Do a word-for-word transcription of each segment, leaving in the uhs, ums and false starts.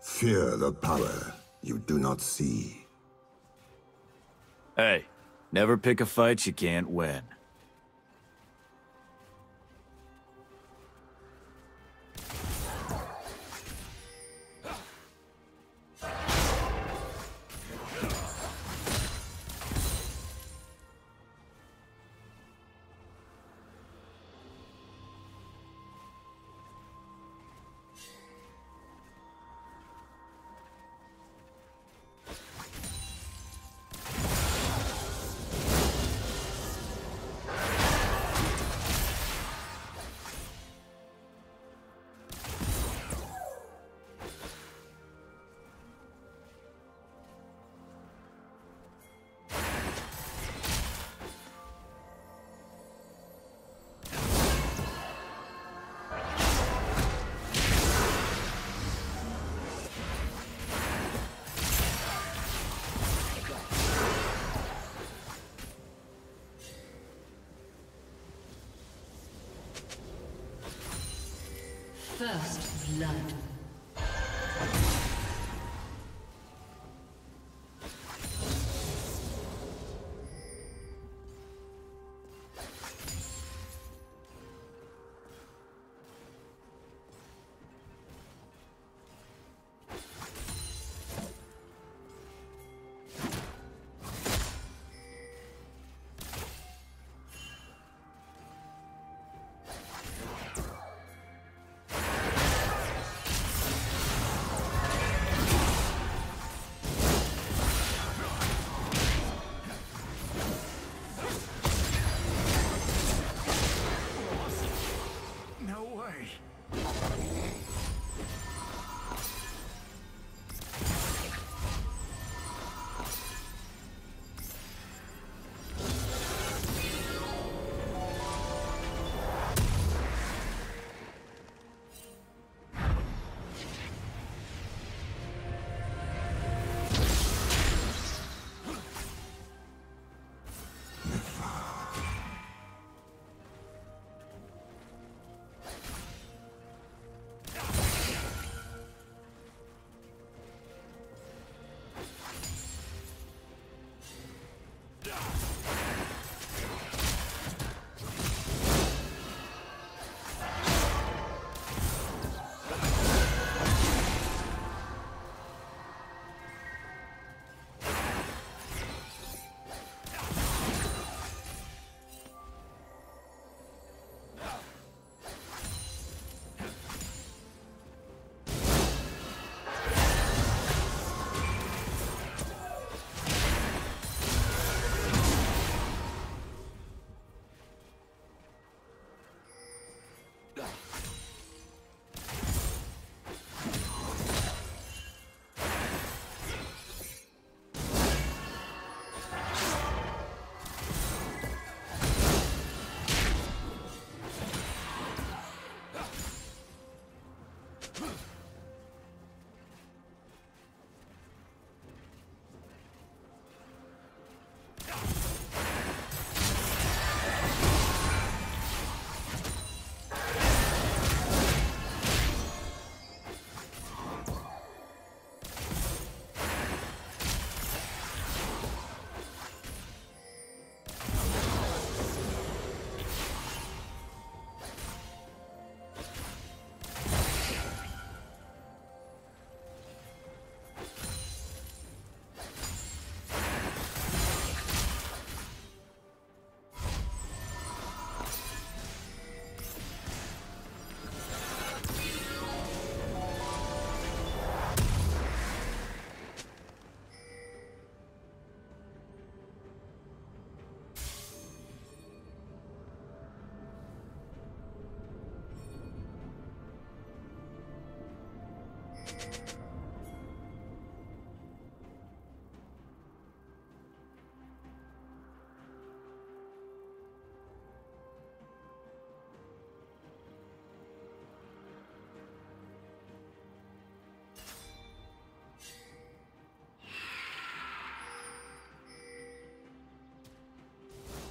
Fear the power you do not see. Hey, never pick a fight you can't win. First blood.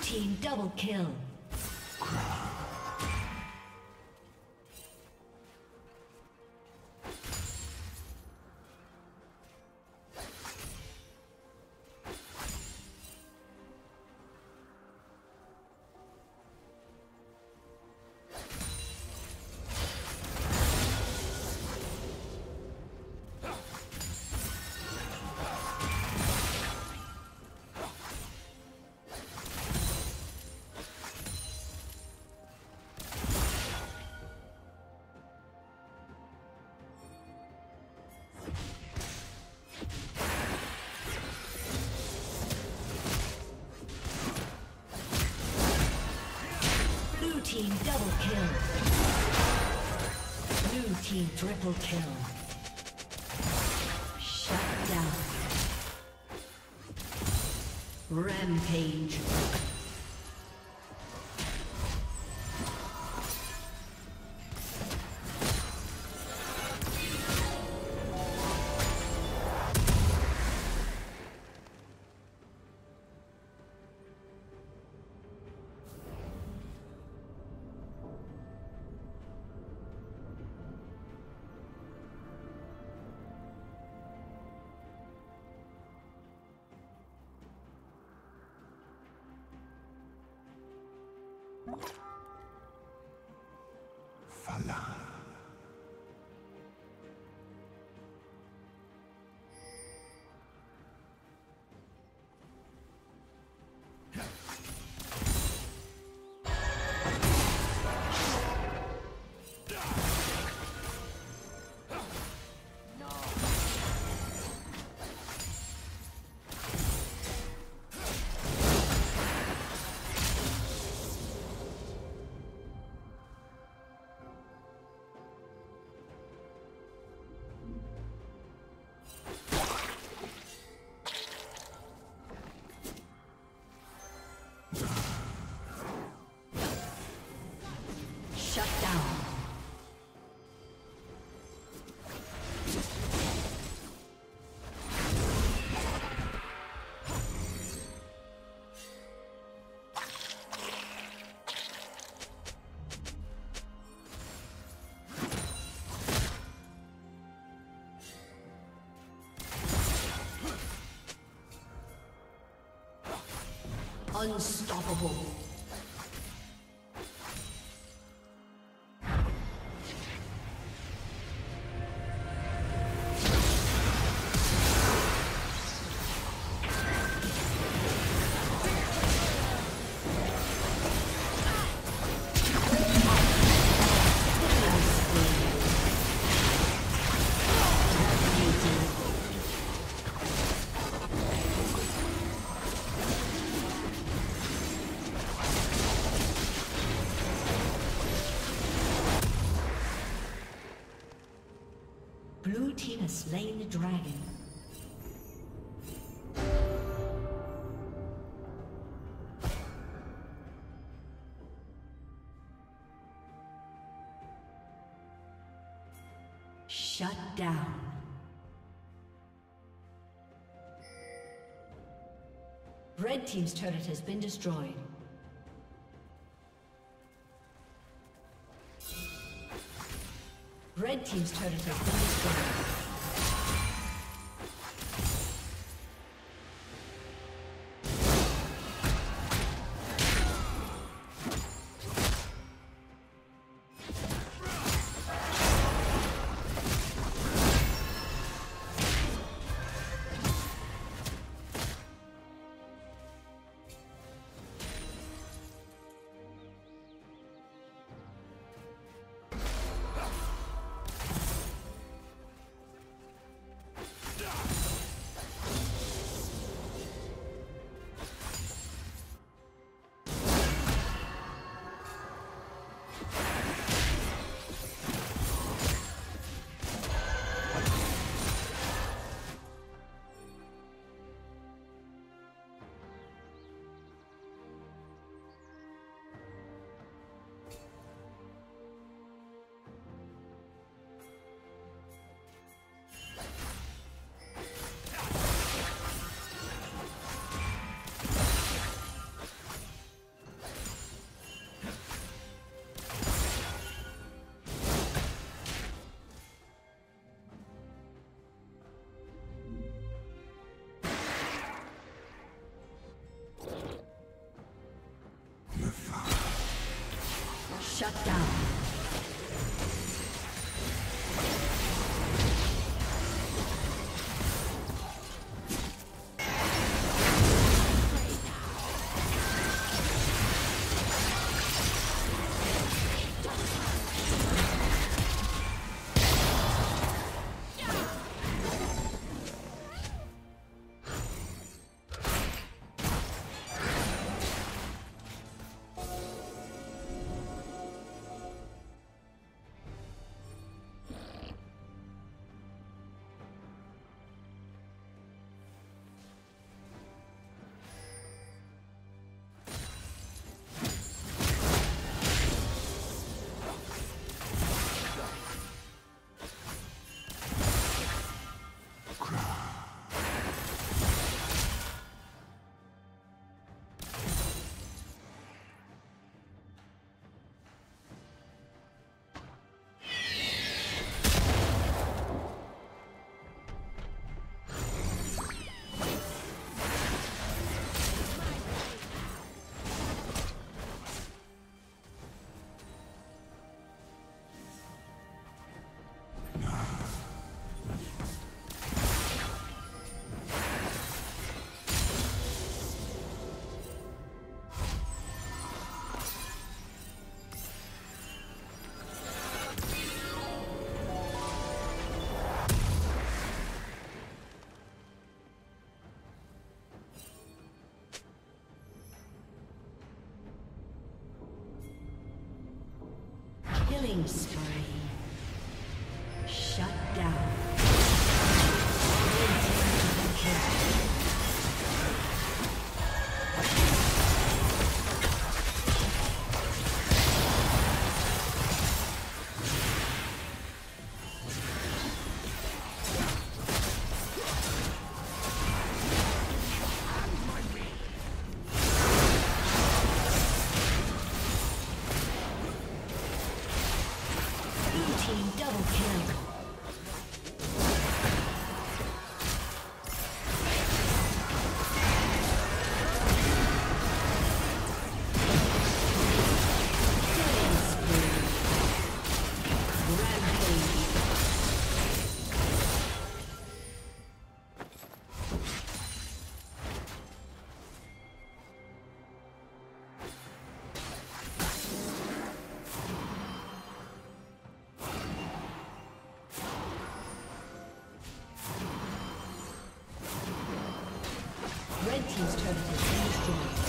Team double kill. Team double kill. Blue team triple kill. Shut down. Rampage. Unstoppable. slain the dragon. Shut down. Red team's turret has been destroyed. Red team's turret has been destroyed. Shut down. Killing spree. Shut down. He's trying to destroy.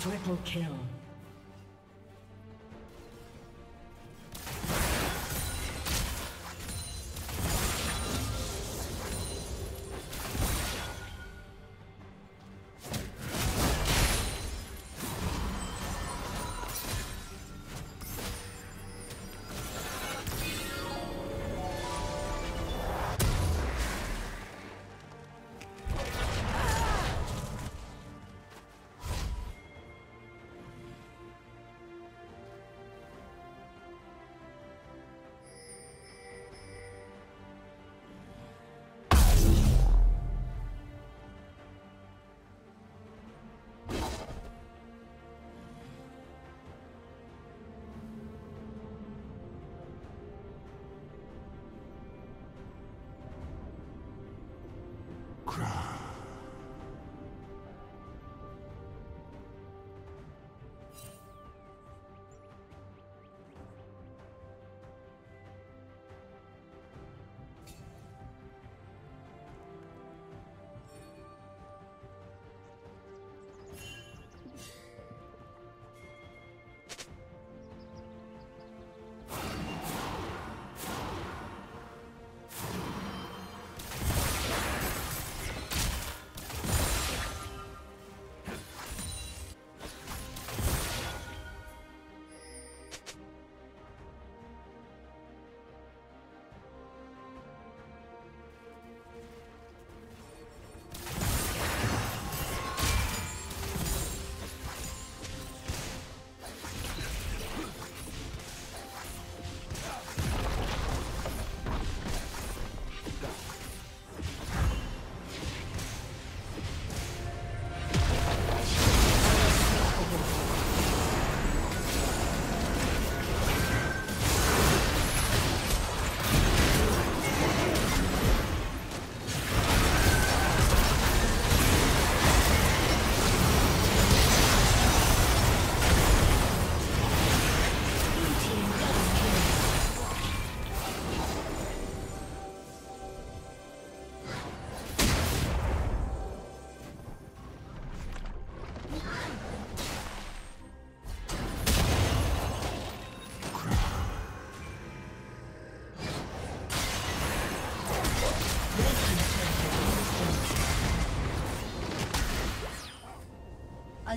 Triple kill. A